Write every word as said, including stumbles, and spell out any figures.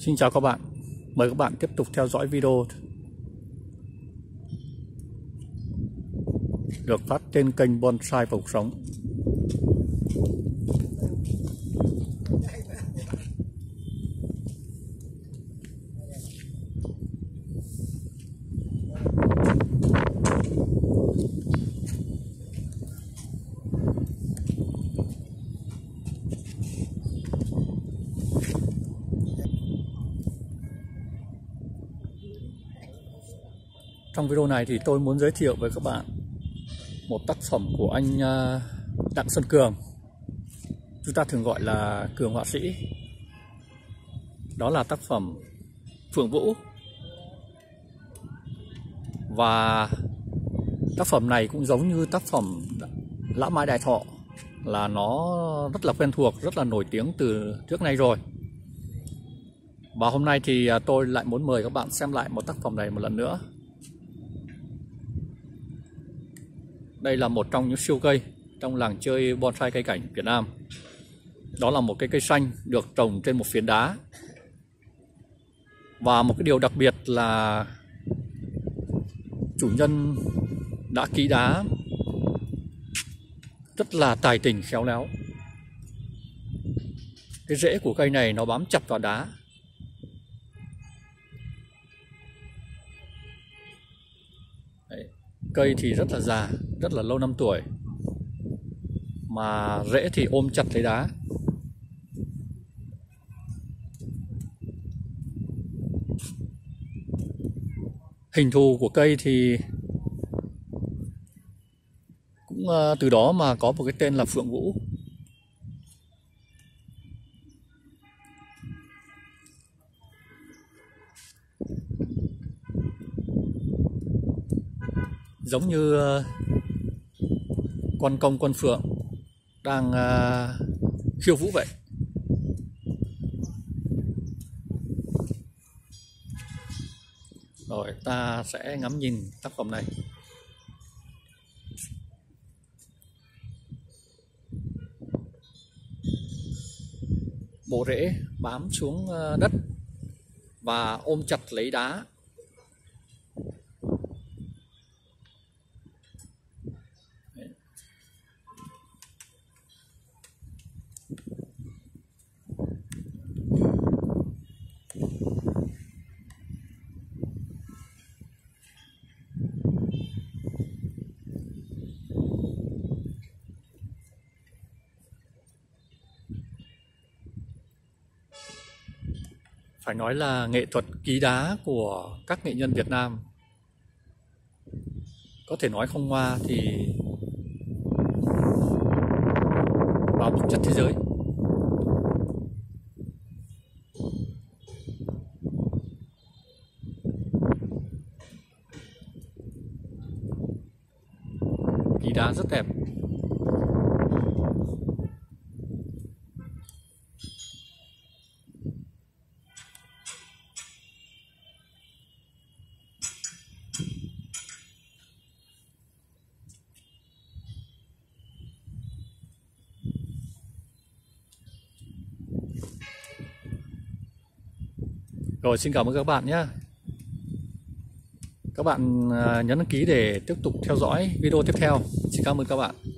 Xin chào các bạn, mời các bạn tiếp tục theo dõi video được phát trên kênh Bonsai và Cuộc Sống. Trong video này thì tôi muốn giới thiệu với các bạn một tác phẩm của anh Đặng Sơn Cường, chúng ta thường gọi là Cường họa sĩ. Đó là tác phẩm Phượng Vũ. Và tác phẩm này cũng giống như tác phẩm Lão Mai Đại Thọ, là nó rất là quen thuộc, rất là nổi tiếng từ trước nay rồi. Và hôm nay thì tôi lại muốn mời các bạn xem lại một tác phẩm này một lần nữa. Đây là một trong những siêu cây trong làng chơi bonsai cây cảnh Việt Nam. Đó là một cái cây xanh được trồng trên một phiến đá. Và một cái điều đặc biệt là chủ nhân đã ký đá rất là tài tình, khéo léo. Cái rễ của cây này nó bám chặt vào đá. Đấy, cây thì rất là già, rất là lâu năm tuổi, mà rễ thì ôm chặt lấy đá. Hình thù của cây thì cũng từ đó mà có một cái tên là Phượng Vũ. Giống như con công con phượng đang khiêu vũ vậy. Rồi ta sẽ ngắm nhìn tác phẩm này. Bộ rễ bám xuống đất và ôm chặt lấy đá. Phải nói là nghệ thuật ký đá của các nghệ nhân Việt Nam, có thể nói không hoa thì vào bậc chất thế giới. Ký đá rất đẹp. Rồi, xin cảm ơn các bạn nhé. Các bạn nhấn đăng ký để tiếp tục theo dõi video tiếp theo. Xin cảm ơn các bạn.